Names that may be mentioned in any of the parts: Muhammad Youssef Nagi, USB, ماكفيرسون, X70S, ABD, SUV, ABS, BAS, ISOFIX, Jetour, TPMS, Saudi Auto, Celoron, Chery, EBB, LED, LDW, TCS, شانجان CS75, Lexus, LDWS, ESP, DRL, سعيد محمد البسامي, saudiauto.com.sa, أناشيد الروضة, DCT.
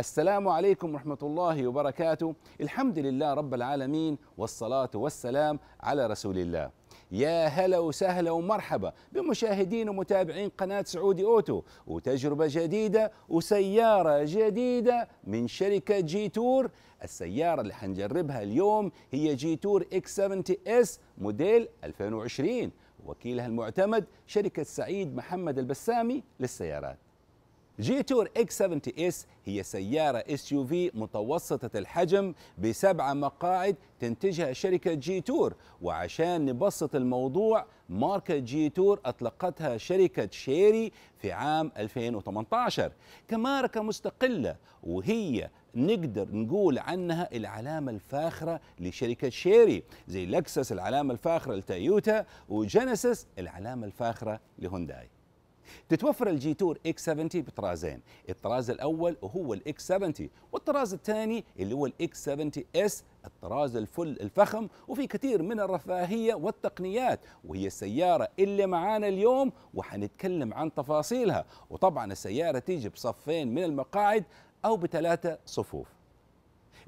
السلام عليكم ورحمة الله وبركاته. الحمد لله رب العالمين والصلاة والسلام على رسول الله. يا هلا وسهلا ومرحبا بمشاهدين ومتابعين قناة سعودي أوتو، وتجربة جديدة وسيارة جديدة من شركة جيتور. السيارة اللي حنجربها اليوم هي جيتور X70S موديل 2020، وكيلها المعتمد شركة سعيد محمد البسامي للسيارات. جيتور X70S هي سيارة SUV متوسطة الحجم ب7 مقاعد تنتجها شركة جيتور. وعشان نبسط الموضوع، ماركة جيتور أطلقتها شركة شيري في عام 2018 كماركة مستقلة، وهي نقدر نقول عنها العلامة الفاخرة لشركة شيري، زي لكسس العلامة الفاخرة لتويوتا، وجينيسيس العلامة الفاخرة لهونداي. تتوفر الجيتور X70 بطرازين، الطراز الأول هو ال X70 والطراز الثاني اللي هو ال X70S، الطراز الفل الفخم وفي كثير من الرفاهية والتقنيات، وهي السيارة اللي معانا اليوم وحنتكلم عن تفاصيلها. وطبعا السيارة تيجي بصفين من المقاعد أو ب3 صفوف.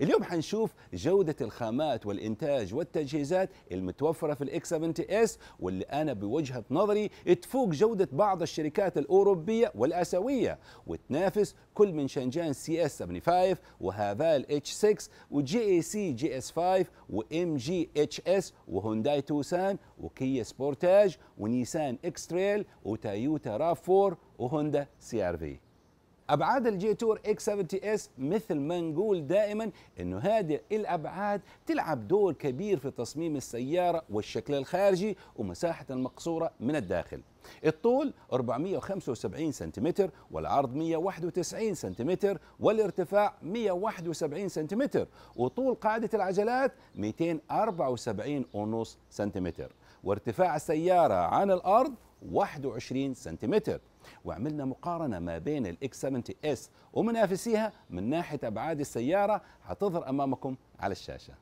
اليوم حنشوف جودة الخامات والإنتاج والتجهيزات المتوفرة في X70S، واللي أنا بوجهة نظري تفوق جودة بعض الشركات الأوروبية والآسيوية، وتنافس كل من شانجان CS75 وهافال H6 وGAC GS5 وMG HS وهونداي توسان وكيا سبورتاج ونيسان إكستريل وتايوتا راف 4 وهوندا CRV. أبعاد الجيتور X70S مثل ما نقول دائما أنه هذه الأبعاد تلعب دور كبير في تصميم السيارة والشكل الخارجي ومساحة المقصورة من الداخل. الطول 475 سنتيمتر، والعرض 191 سنتيمتر، والارتفاع 171 سنتيمتر، وطول قاعدة العجلات 274.5 سنتيمتر، وارتفاع السيارة عن الأرض 21 سنتيمتر. وعملنا مقارنة ما بين ال X70S ومنافسيها من ناحية أبعاد السيارة، هتظهر أمامكم على الشاشة.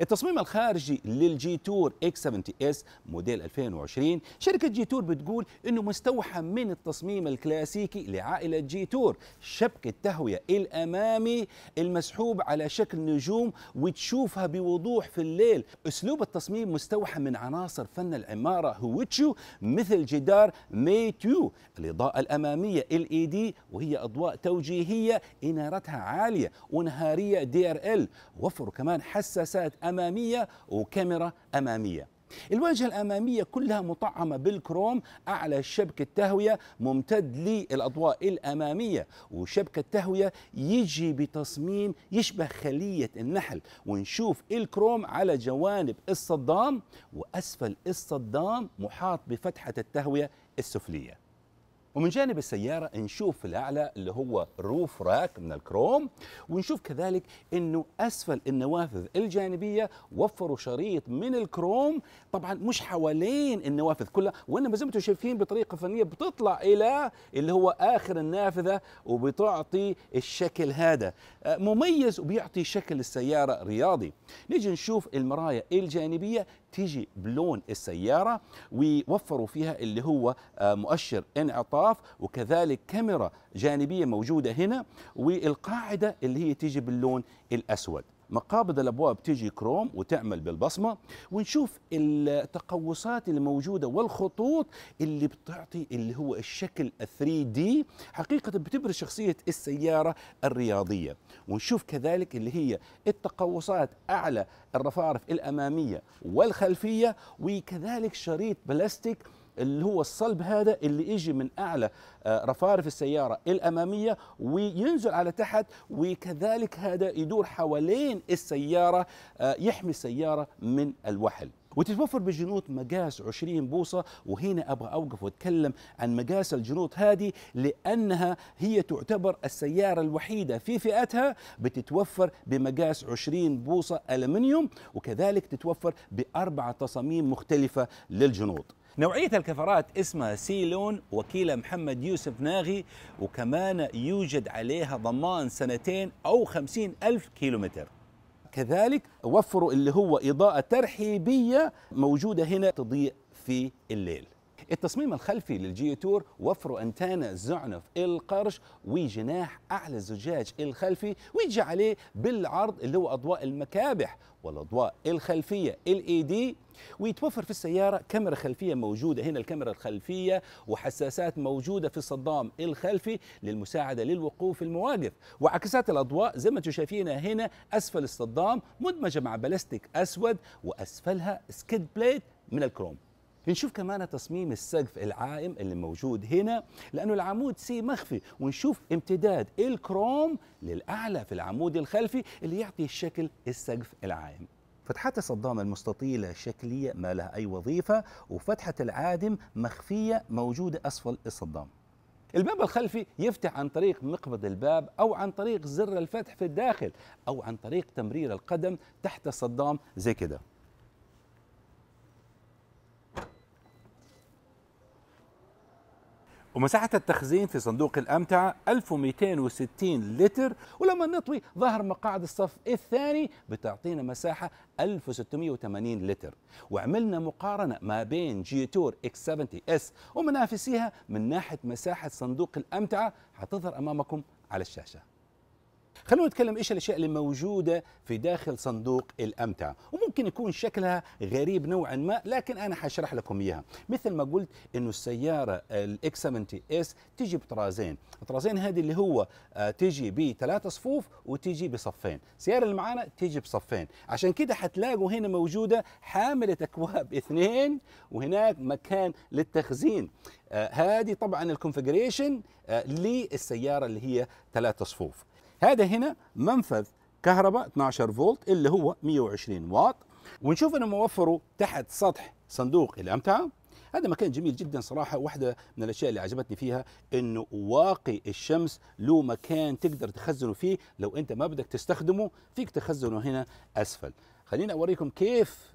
التصميم الخارجي للجيتور X70S موديل 2020، شركة جيتور بتقول انه مستوحى من التصميم الكلاسيكي لعائلة جيتور، شبك التهوية الامامي المسحوب على شكل نجوم وتشوفها بوضوح في الليل. اسلوب التصميم مستوحى من عناصر فن العمارة هوتشو، مثل جدار ميتيو، الإضاءة الأمامية LED وهي أضواء توجيهية إنارتها عالية، ونهارية DRL، وفروا كمان حساسات أمامية وكاميرا أمامية. الواجهة الأمامية كلها مطعمة بالكروم، أعلى شبك التهوية ممتد للأضواء الأمامية، وشبك التهوية يجي بتصميم يشبه خلية النحل، ونشوف الكروم على جوانب الصدام، وأسفل الصدام محاط بفتحة التهوية السفلية. ومن جانب السيارة نشوف في الأعلى اللي هو روف راك من الكروم، ونشوف كذلك أنه أسفل النوافذ الجانبية وفروا شريط من الكروم، طبعا مش حوالين النوافذ كلها، وإنما زي ما انتم شايفين بطريقة فنية بتطلع إلى اللي هو آخر النافذة وبتعطي الشكل هذا مميز وبيعطي شكل السيارة رياضي. نيجي نشوف المراية الجانبية تيجي بلون السيارة، ويوفروا فيها اللي هو مؤشر انعطاف، وكذلك كاميرا جانبية موجودة هنا، والقاعدة اللي هي تيجي باللون الأسود. مقابض الأبواب تيجي كروم وتعمل بالبصمة، ونشوف التقوسات اللي موجودة والخطوط اللي بتعطي اللي هو الشكل 3D، حقيقة بتبرز شخصية السيارة الرياضية. ونشوف كذلك اللي هي التقوسات أعلى الرفارف الأمامية والخلفية، وكذلك شريط بلاستيك اللي هو الصلب هذا اللي يجي من أعلى رفارف السيارة الأمامية وينزل على تحت، وكذلك هذا يدور حوالين السيارة يحمي السيارة من الوحل. وتتوفر بجنوط مقاس 20 بوصة، وهنا أبغى أوقف وأتكلم عن مقاس الجنوط هذه، لأنها هي تعتبر السيارة الوحيدة في فئتها بتتوفر بمقاس 20 بوصة ألمنيوم، وكذلك تتوفر ب4 تصاميم مختلفة للجنوط. نوعية الكفرات اسمها سيلون، وكيلها محمد يوسف ناغي، وكمان يوجد عليها ضمان 2 سنين أو 50,000 كيلومتر. كذلك وفروا اللي هو إضاءة ترحيبية موجودة هنا تضيء في الليل. التصميم الخلفي للجيتور وفروا أنتانة زعنف القرش وجناح أعلى الزجاج الخلفي، ويجي عليه بالعرض اللي هو أضواء المكابح والأضواء الخلفية LED، ويتوفر في السيارة كاميرا خلفية موجودة هنا الكاميرا الخلفية، وحساسات موجودة في الصدام الخلفي للمساعدة للوقوف المواقف، وعكسات الأضواء زي ما انتم شايفينها هنا أسفل الصدام مدمجة مع بلاستيك أسود وأسفلها سكيد بليت من الكروم. بنشوف كمان تصميم السقف العائم اللي موجود هنا لأنه العمود سي مخفي، ونشوف امتداد الكروم للأعلى في العمود الخلفي اللي يعطي الشكل السقف العائم. فتحات الصدام المستطيلة شكلية ما لها أي وظيفة، وفتحة العادم مخفية موجودة أسفل الصدام. الباب الخلفي يفتح عن طريق مقبض الباب أو عن طريق زر الفتح في الداخل أو عن طريق تمرير القدم تحت الصدام زي كده. ومساحة التخزين في صندوق الأمتعة 1260 لتر، ولما نطوي ظهر مقاعد الصف الثاني بتعطينا مساحة 1680 لتر. وعملنا مقارنة ما بين جيتور X70S ومنافسيها من ناحية مساحة صندوق الأمتعة، هتظهر أمامكم على الشاشة. خلونا نتكلم ايش الاشياء اللي موجوده في داخل صندوق الامتعه، وممكن يكون شكلها غريب نوعا ما لكن انا هشرح لكم اياها. مثل ما قلت انه السياره الاكس 70 اس تجي بطرازين، الطرازين هذه اللي هو تجي بثلاث صفوف وتجي بصفين، السياره اللي معانا تجي بصفين، عشان كده هتلاقوا هنا موجوده حامله اكواب اثنين وهناك مكان للتخزين. هذه طبعا الكونفيجريشن للسياره اللي هي ثلاث صفوف. هذا هنا منفذ كهرباء 12 فولت اللي هو 120 واط، ونشوف انهم وفروا تحت سطح صندوق الامتعه. هذا مكان جميل جدا صراحه، واحده من الاشياء اللي عجبتني فيها انه واقي الشمس، له مكان تقدر تخزنه فيه، لو انت ما بدك تستخدمه فيك تخزنه هنا اسفل. خليني اوريكم كيف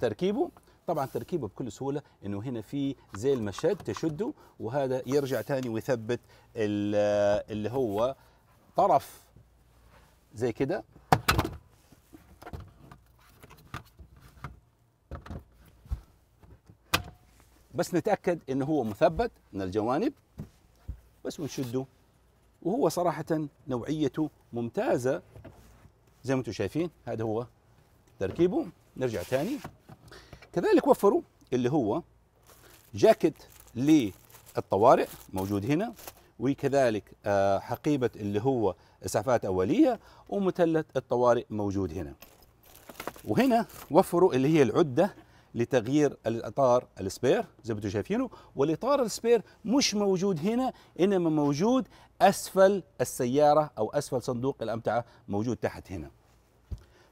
تركيبه. طبعا تركيبه بكل سهوله، انه هنا في زي المشد تشده وهذا يرجع ثاني ويثبت اللي هو طرف زي كده، بس نتأكد انه هو مثبت من الجوانب بس ونشده. وهو صراحة نوعيته ممتازة زي ما انتم شايفين. هذا هو تركيبه. نرجع تاني. كذلك وفروا اللي هو جاكيت للطوارئ موجود هنا، وكذلك حقيبة اللي هو إسعافات أولية ومثلث الطوارئ موجود هنا. وهنا وفروا اللي هي العدة لتغيير الإطار السبير زي ما انتم شايفينه، والإطار السبير مش موجود هنا إنما موجود أسفل السيارة أو أسفل صندوق الأمتعة، موجود تحت هنا.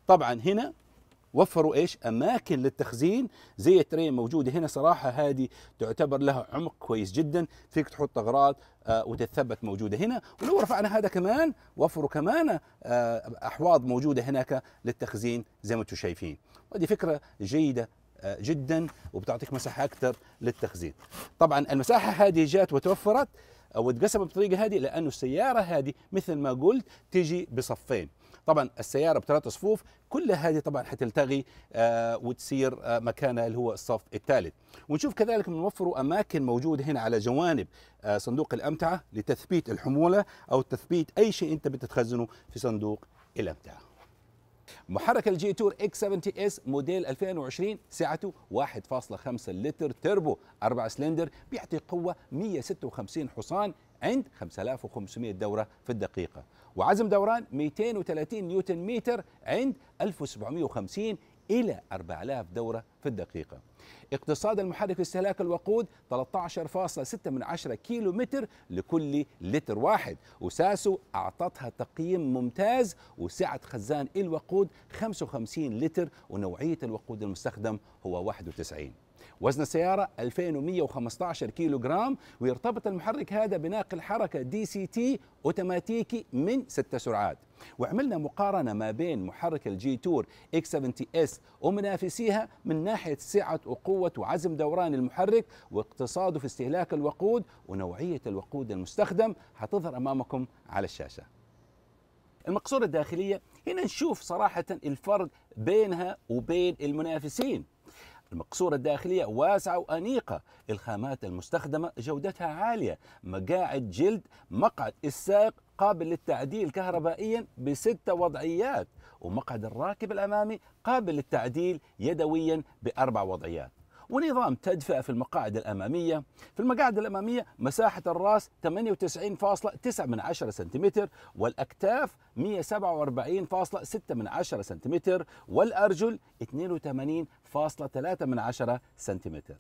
طبعا هنا وفروا ايش؟ اماكن للتخزين زي التري موجوده هنا. صراحه هذه تعتبر لها عمق كويس جدا، فيك تحط اغراض وتتثبت موجوده هنا. ولو رفعنا هذا كمان وفروا كمان احواض موجوده هناك للتخزين زي ما انتم شايفين، وهذه فكره جيده جدا وبتعطيك مساحه اكثر للتخزين. طبعا المساحه هذه جات وتوفرت واتقسمت بالطريقه هذه لانه السياره هذه مثل ما قلت تجي بصفين. طبعا السياره بثلاث صفوف كل هذه طبعا حتلتغي وتصير مكانها اللي هو الصف الثالث. ونشوف كذلك بنوفروا اماكن موجوده هنا على جوانب صندوق الامتعه لتثبيت الحموله او تثبيت اي شيء انت بتتخزنه في صندوق الامتعه. محرك الجيتور X70S موديل 2020 سعته 1.5 لتر تربو 4 سلندر، بيعطي قوه 156 حصان عند 5500 دورة في الدقيقة، وعزم دوران 230 نيوتن متر عند 1750 إلى 4000 دورة في الدقيقة. اقتصاد المحرك في استهلاك الوقود 13.6 كيلو متر لكل لتر واحد، وساسو أعطتها تقييم ممتاز، وسعة خزان الوقود 55 لتر، ونوعية الوقود المستخدم هو 91. وزن السيارة 2115 كيلو جرام، ويرتبط المحرك هذا بناقل حركة DCT أوتوماتيكي من 6 سرعات. وعملنا مقارنة ما بين محرك الجيتور X70S ومنافسيها من ناحية سعة وقوة وعزم دوران المحرك واقتصاده في استهلاك الوقود ونوعية الوقود المستخدم، هتظهر أمامكم على الشاشة. المقصورة الداخلية هنا نشوف صراحة الفرق بينها وبين المنافسين. المقصورة الداخلية واسعة وأنيقة، الخامات المستخدمة جودتها عالية، مقاعد جلد مقعد السائق قابل للتعديل كهربائيا بستة وضعيات، ومقعد الراكب الأمامي قابل للتعديل يدويا ب4 وضعيات، ونظام تدفئة في المقاعد الأمامية. في المقاعد الأمامية مساحة الرأس 98.9 سنتيمتر، والأكتاف 147.6 سنتيمتر، والأرجل 82.3 سنتيمتر.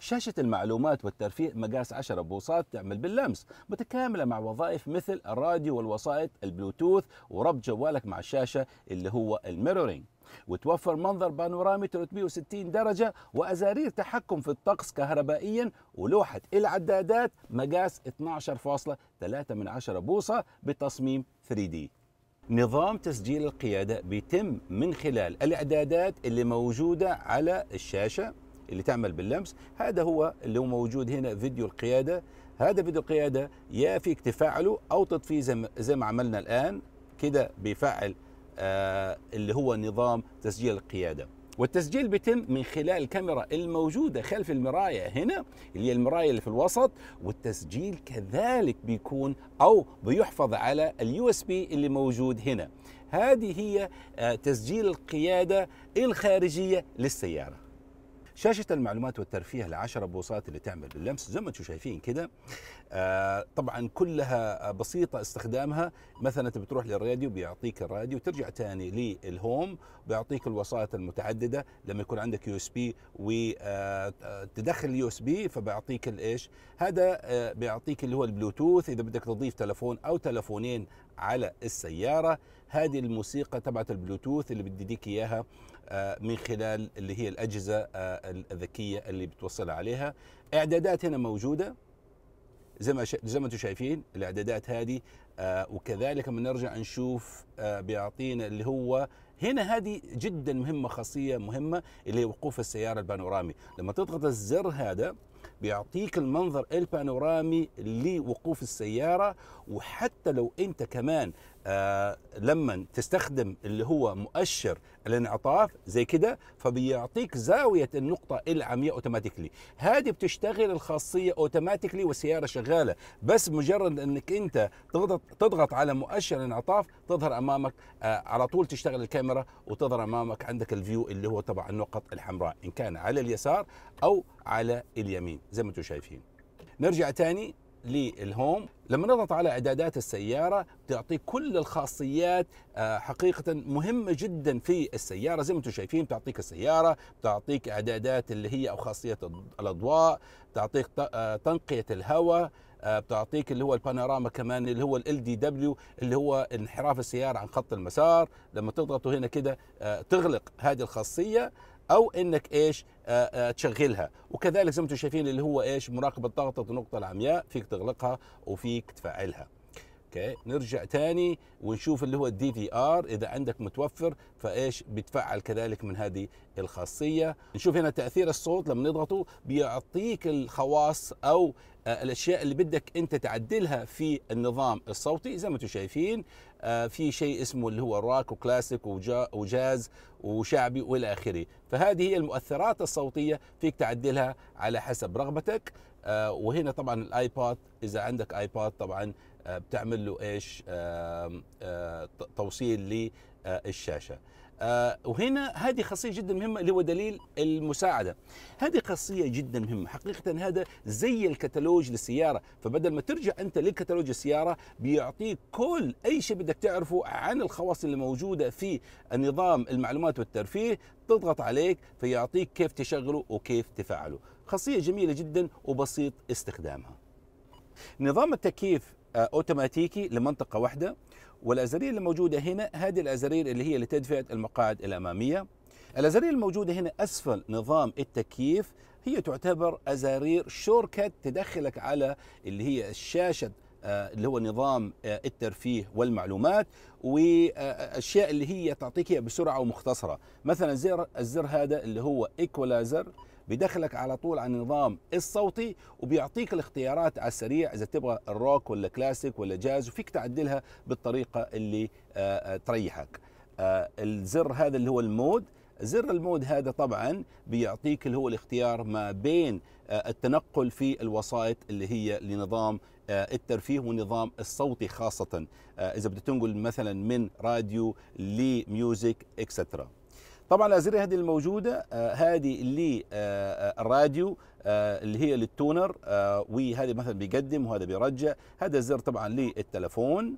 شاشة المعلومات والترفيه مقاس 10 بوصات تعمل باللمس، متكاملة مع وظائف مثل الراديو والوسائط البلوتوث وربط جوالك مع الشاشة اللي هو الميرورينج، وتوفر منظر بانورامي 360 درجة وأزارير تحكم في الطقس كهربائيا، ولوحة العدادات مقاس 12.3 بوصة بتصميم 3D. نظام تسجيل القيادة بيتم من خلال الإعدادات اللي موجودة على الشاشة اللي تعمل باللمس. هذا هو اللي هو موجود هنا، فيديو القيادة. هذا فيديو القيادة يافيك تفعله أو تطفيه زي ما عملنا الآن كده، بيفعل اللي هو نظام تسجيل القيادة. والتسجيل بيتم من خلال الكاميرا الموجودة خلف المراية هنا اللي هي المراية اللي في الوسط، والتسجيل كذلك بيكون أو بيحفظ على USB اللي موجود هنا. هذه هي تسجيل القيادة الخارجية للسيارة. شاشة المعلومات والترفيه ال10 بوصات اللي تعمل باللمس زي ما انتم شايفين كده، طبعا كلها بسيطة استخدامها. مثلا انت بتروح للراديو بيعطيك الراديو، ترجع تاني للهوم بيعطيك الوسائط المتعددة. لما يكون عندك USB وتدخل USB فبيعطيك الايش هذا، بيعطيك اللي هو البلوتوث اذا بدك تضيف تلفون او تلفونين على السيارة. هذه الموسيقى تبعت البلوتوث اللي بديك اياها من خلال اللي هي الأجهزة الذكية اللي بتوصل عليها. إعدادات هنا موجودة زي ما انتم شايفين الإعدادات هذه، وكذلك لما نرجع نشوف بيعطينا اللي هو هنا. هذه جدا مهمة، خاصية مهمة اللي هي وقوف السيارة البانورامي. لما تضغط الزر هذا بيعطيك المنظر البانورامي لوقوف السيارة. وحتى لو انت كمان لما تستخدم اللي هو مؤشر الانعطاف زي كده فبيعطيك زاوية النقطة العمياء اوتوماتيكلي. هذه بتشتغل الخاصية اوتوماتيكلي والسيارة شغالة، بس مجرد انك انت تضغط على مؤشر الانعطاف تظهر امامك على طول، تشتغل الكاميرا وتظهر امامك عندك الفيو اللي هو تبع النقط الحمراء ان كان على اليسار او على اليمين زي ما انتم شايفين. نرجع تاني للهوم. لما نضغط على إعدادات السيارة بتعطيك كل الخاصيات حقيقة مهمة جدا في السيارة. زي ما انتم شايفين بتعطيك السيارة، بتعطيك إعدادات اللي هي أو خاصية الأضواء، بتعطيك تنقية الهواء، بتعطيك اللي هو البانوراما كمان اللي هو ال LDW اللي هو انحراف السيارة عن خط المسار. لما تضغطوا هنا كده تغلق هذه الخاصية او انك ايش تشغلها. وكذلك زي ما انتم شايفين اللي هو ايش مراقبه ضغطه النقطه العمياء، فيك تغلقها وفيك تفعلها. اوكي نرجع تاني ونشوف اللي هو الDVR اذا عندك متوفر فايش بتفعل كذلك من هذه الخاصيه. نشوف هنا تاثير الصوت. لما نضغطه بيعطيك الخواص او الاشياء اللي بدك انت تعدلها في النظام الصوتي. زي ما انتم شايفين في شيء اسمه اللي هو راك وكلاسيك وجاز وشعبي والى اخره. فهذه هي المؤثرات الصوتيه فيك تعدلها على حسب رغبتك. وهنا طبعا الايباد اذا عندك ايباد طبعا بتعمل له ايش توصيل للشاشه. وهنا هذه خاصية جدا مهمة اللي هو دليل المساعدة. هذه خاصية جدا مهمة حقيقة، هذا زي الكتالوج للسيارة. فبدل ما ترجع أنت للكتالوج السيارة بيعطيك كل أي شيء بدك تعرفه عن الخواص اللي موجودة في نظام المعلومات والترفيه. تضغط عليك فيعطيك كيف تشغله وكيف تفعله. خاصية جميلة جدا وبسيط استخدامها. نظام التكييف اوتوماتيكي لمنطقة واحدة، والازارير اللي موجوده هنا هذه الازارير اللي هي لتدفئه المقاعد الاماميه. الازارير الموجوده هنا اسفل نظام التكييف هي تعتبر ازارير شورتكت تدخلك على اللي هي الشاشه اللي هو نظام الترفيه والمعلومات، والاشياء اللي هي تعطيك بسرعه ومختصره. مثلا الزر هذا اللي هو ايكولايزر بيدخلك على طول على النظام الصوتي وبيعطيك الاختيارات على السريع اذا تبغى الروك ولا كلاسيك ولا جاز، وفيك تعدلها بالطريقه اللي تريحك. الزر هذا اللي هو المود زر المود هذا طبعا بيعطيك اللي هو الاختيار ما بين التنقل في الوسائط اللي هي لنظام الترفيه والنظام الصوتي، خاصة إذا بدك تنقل مثلا من راديو لميوزك اكسترا. طبعا الأزرار هذه الموجودة هذه للراديو اللي هي للتونر، وهذا مثلا بيقدم وهذا بيرجع، هذا الزر طبعا للتلفون،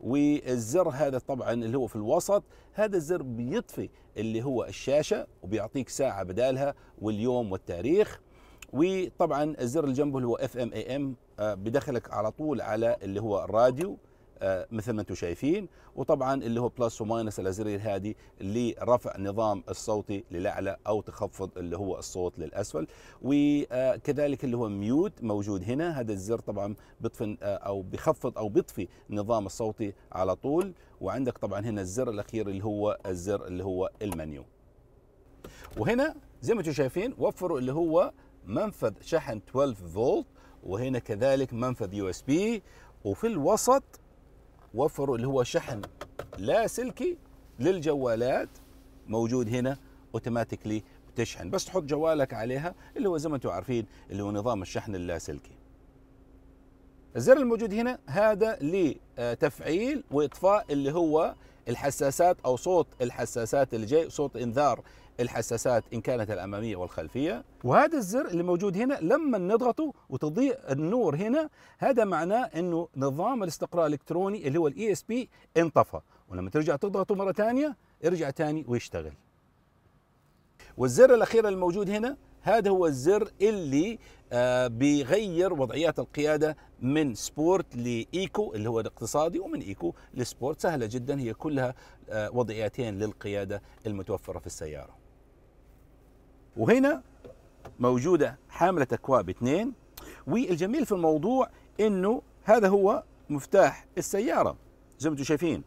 والزر هذا طبعا اللي هو في الوسط، هذا الزر بيطفي اللي هو الشاشة وبيعطيك ساعة بدالها واليوم والتاريخ. وطبعا الزر اللي جنبه اللي هو FM/AM بدخلك على طول على اللي هو الراديو مثل ما انتم شايفين، وطبعا اللي هو بلس وماينس الازرير هذه لرفع النظام الصوتي للاعلى او تخفض اللي هو الصوت للاسفل، وكذلك اللي هو ميوت موجود هنا، هذا الزر طبعا بيطفي او بخفض او بيطفي النظام الصوتي على طول. وعندك طبعا هنا الزر الاخير اللي هو الزر اللي هو المنيو. وهنا زي ما انتم شايفين وفروا اللي هو منفذ شحن 12 فولت، وهنا كذلك منفذ USB، وفي الوسط وفروا اللي هو شحن لاسلكي للجوالات موجود هنا اوتوماتيكلي بتشحن، بس تحط جوالك عليها اللي هو زي ما انتم عارفين اللي هو نظام الشحن اللاسلكي. الزر الموجود هنا هذا لتفعيل واطفاء اللي هو الحساسات او صوت الحساسات اللي جاي، صوت انذار الحساسات ان كانت الاماميه والخلفيه. وهذا الزر اللي موجود هنا لما نضغطه وتضيء النور هنا، هذا معناه انه نظام الاستقراء الالكتروني اللي هو الESP انطفى، ولما ترجع تضغطه مره ثانيه يرجع ثاني ويشتغل. والزر الاخير الموجود هنا هذا هو الزر اللي بيغير وضعيات القيادة من سبورت لإيكو اللي هو الاقتصادي، ومن إيكو لسبورت. سهلة جدا، هي كلها وضعيتين للقيادة المتوفرة في السيارة. وهنا موجودة حاملة أكواب 2، والجميل في الموضوع إنه هذا هو مفتاح السيارة زي ما انتم شايفين،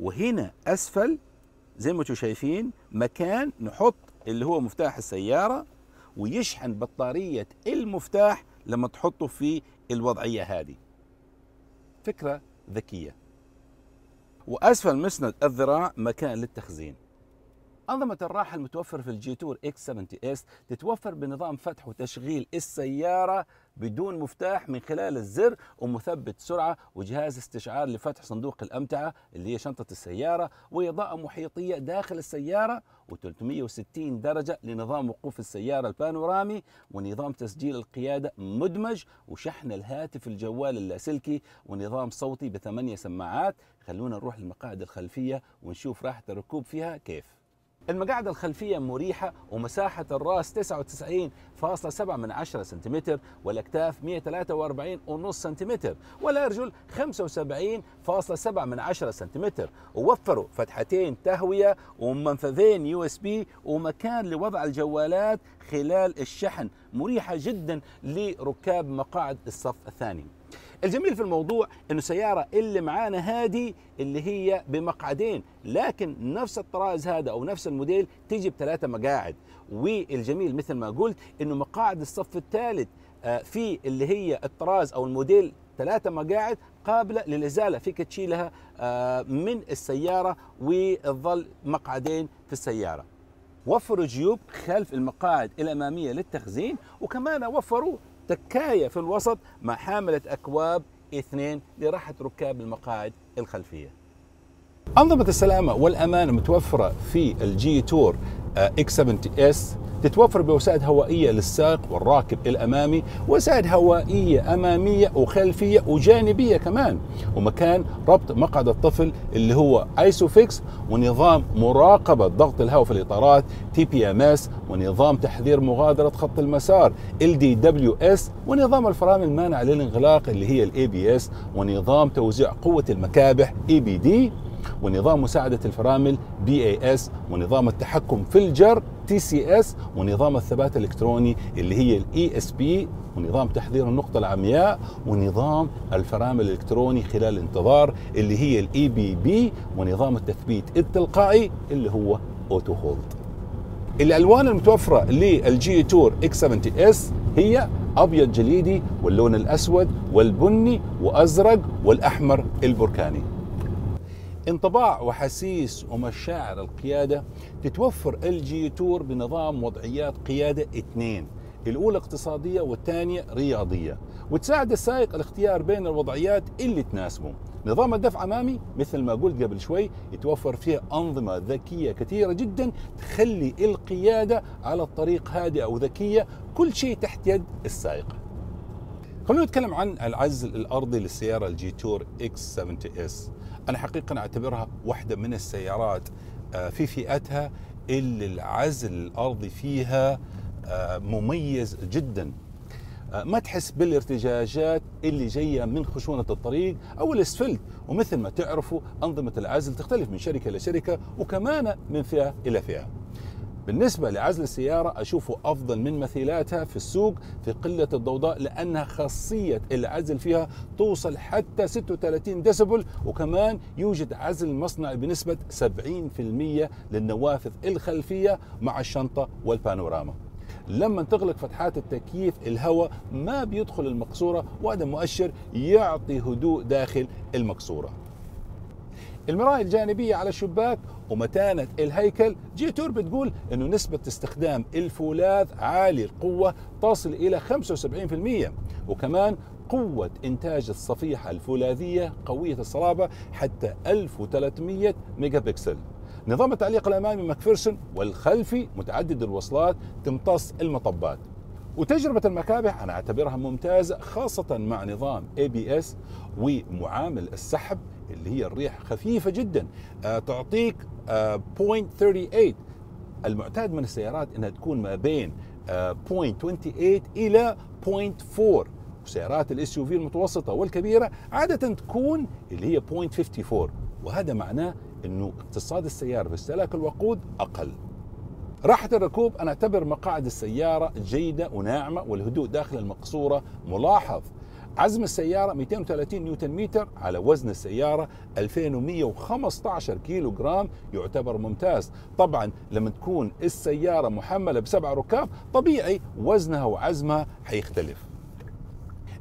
وهنا أسفل زي ما انتم شايفين مكان نحط اللي هو مفتاح السيارة ويشحن بطارية المفتاح لما تحطه في الوضعية هذه. فكرة ذكية. وأسفل مسند الذراع مكان للتخزين. أنظمة الراحة المتوفرة في الجيتور X70S تتوفر بنظام فتح وتشغيل السيارة بدون مفتاح من خلال الزر ومثبت سرعة وجهاز استشعار لفتح صندوق الأمتعة اللي هي شنطة السيارة، وإضاءة محيطية داخل السيارة و360 درجة لنظام وقوف السيارة البانورامي، ونظام تسجيل القيادة مدمج، وشحن الهاتف الجوال اللاسلكي، ونظام صوتي ب8 سماعات. خلونا نروح للمقاعد الخلفية ونشوف راحة الركوب فيها كيف. المقاعد الخلفية مريحة، ومساحة الراس 99.7 سنتيمتر، والأكتاف 143.5 سنتيمتر، والأرجل 75.7 سنتيمتر، ووفروا فتحتين تهوية ومنفذين USB ومكان لوضع الجوالات خلال الشحن. مريحة جدا لركاب مقاعد الصف الثاني. الجميل في الموضوع انه السيارة اللي معانا هذه اللي هي بمقعدين، لكن نفس الطراز هذا او نفس الموديل تيجي ب3 مقاعد. والجميل مثل ما قلت انه مقاعد الصف الثالث في اللي هي الطراز او الموديل 3 مقاعد قابلة للإزالة، فيك تشيلها من السيارة وتظل مقعدين في السيارة. وفروا جيوب خلف المقاعد الأمامية للتخزين، وكمان وفروا تكاية في الوسط مع حاملة أكواب 2 لراحة ركاب المقاعد الخلفية. أنظمة السلامة والأمان المتوفرة في الجيتور X70S تتوفر بوسائد هوائية للسائق والراكب الأمامي، وسائد هوائية أمامية وخلفية وجانبية كمان، ومكان ربط مقعد الطفل اللي هو ISOFIX، ونظام مراقبة ضغط الهواء في الإطارات TPMS، ونظام تحذير مغادرة خط المسار LDWS، ونظام الفرامل المانع للانغلاق اللي هي ABS، ونظام توزيع قوة المكابح ABD، ونظام مساعدة الفرامل BAS، ونظام التحكم في الجر TCS، ونظام الثبات الإلكتروني اللي هي ESP، ونظام تحذير النقطة العمياء، ونظام الفرامل الإلكتروني خلال الانتظار اللي هي EBB، ونظام التثبيت التلقائي اللي هو أوتو هولد. الألوان المتوفرة للجيتور X70S هي أبيض جليدي، واللون الأسود، والبني، وأزرق، والأحمر البركاني. انطباع وحسيس ومشاعر القيادة تتوفر الجيتور بنظام وضعيات قيادة 2، الأولى اقتصادية والثانية رياضية، وتساعد السائق الاختيار بين الوضعيات اللي تناسبه. نظام الدفع أمامي مثل ما قلت قبل شوي يتوفر فيه أنظمة ذكية كثيرة جدا تخلي القيادة على الطريق هادئة وذكية، كل شيء تحت يد السائق. خلونا نتكلم عن العزل الأرضي للسيارة الجيتور X70S. أنا حقيقة أعتبرها واحدة من السيارات في فئتها اللي العزل الأرضي فيها مميز جدا، ما تحس بالارتجاجات اللي جاية من خشونة الطريق أو الأسفلت. ومثل ما تعرفوا أنظمة العزل تختلف من شركة لشركة وكمان من فئة إلى فئة. بالنسبة لعزل السيارة أشوفه أفضل من مثيلاتها في السوق في قلة الضوضاء، لأنها خاصية العزل فيها توصل حتى 36 ديسبل، وكمان يوجد عزل مصنعي بنسبة 70% للنوافذ الخلفية مع الشنطة والبانوراما. لما تغلق فتحات التكييف الهواء ما بيدخل المقصورة، وهذا مؤشر يعطي هدوء داخل المقصورة. المراية الجانبية على الشباك ومتانة الهيكل، جيتور بتقول انه نسبة استخدام الفولاذ عالي القوة تصل الى 75%، وكمان قوة انتاج الصفيحة الفولاذية قوية الصلابة حتى 1300 ميجا بكسل. نظام التعليق الامامي ماكفيرسون والخلفي متعدد الوصلات تمتص المطبات. وتجربة المكابح انا اعتبرها ممتازة، خاصة مع نظام ABS ومعامل السحب اللي هي الريح خفيفة جدا، تعطيك 0.38. المعتاد من السيارات انها تكون ما بين 0.28 الى 0.4، وسيارات الاس يو في المتوسطة والكبيرة عادة تكون اللي هي 0.54، وهذا معناه انه اقتصاد السيارة في استهلاك الوقود اقل. راحة الركوب انا اعتبر مقاعد السيارة جيدة وناعمة والهدوء داخل المقصورة ملاحظ. عزم السيارة 230 نيوتن متر على وزن السيارة 2115 كيلو جرام يعتبر ممتاز. طبعا لما تكون السيارة محملة ب7 ركاب طبيعي وزنها وعزمها هيختلف.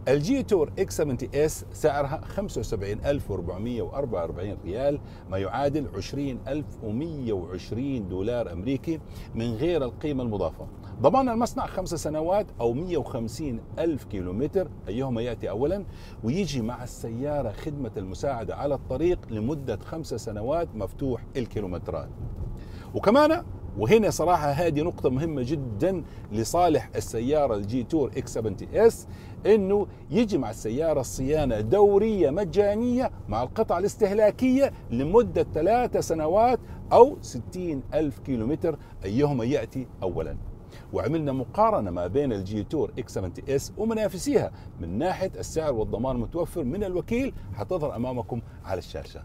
الجيتور X70S سعرها 75,444 ريال، ما يعادل 20,120 دولار أمريكي من غير القيمة المضافة. ضمان المصنع 5 سنوات أو 150,000 كيلومتر أيهما يأتي أولا، ويجي مع السيارة خدمة المساعدة على الطريق لمدة 5 سنوات مفتوح الكيلومترات. وكمان وهنا صراحة هذه نقطة مهمة جدا لصالح السيارة الجيتور X70S، انه يجي مع السيارة صيانة دورية مجانية مع القطع الاستهلاكية لمدة 3 سنوات أو 60,000 كيلومتر أيهما يأتي أولا. وعملنا مقارنة ما بين الجيتور X70S ومنافسيها من ناحية السعر والضمان المتوفر من الوكيل، حتظهر أمامكم على الشاشة.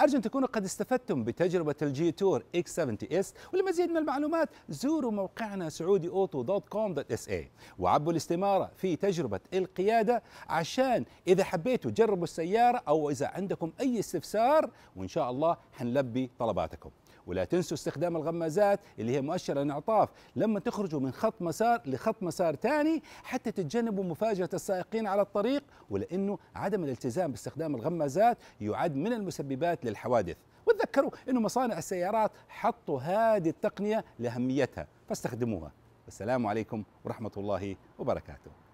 أرجو أن تكونوا قد استفدتم بتجربة الجيتور X70S، ولمزيد من المعلومات زوروا موقعنا saudiauto.com.sa وعبوا الاستمارة في تجربة القيادة، عشان إذا حبيتوا تجربوا السيارة أو إذا عندكم أي استفسار، وإن شاء الله حنلبي طلباتكم. ولا تنسوا استخدام الغمازات اللي هي مؤشر الانعطاف لما تخرجوا من خط مسار لخط مسار ثاني، حتى تتجنبوا مفاجأة السائقين على الطريق، ولأنه عدم الالتزام باستخدام الغمازات يعد من المسببات للحوادث. وتذكروا أنه مصانع السيارات حطوا هذه التقنية لأهميتها فاستخدموها. والسلام عليكم ورحمة الله وبركاته.